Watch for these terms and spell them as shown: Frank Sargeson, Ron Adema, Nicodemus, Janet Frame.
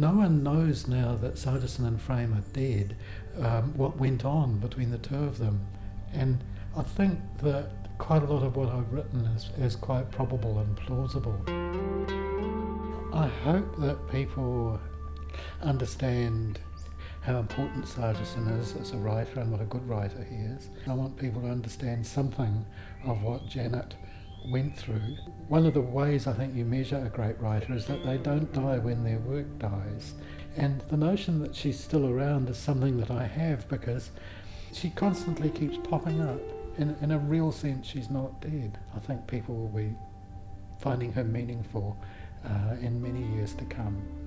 No one knows now that Sargeson and Frame are dead, what went on between the two of them. And I think that quite a lot of what I've written is quite probable and plausible. I hope that people understand how important Sargeson is as a writer and what a good writer he is. I want people to understand something of what Janet went through. One of the ways I think you measure a great writer is that they don't die when their work dies. And the notion that she's still around is something that I have, because she constantly keeps popping up. In a real sense, she's not dead. I think people will be finding her meaningful in many years to come.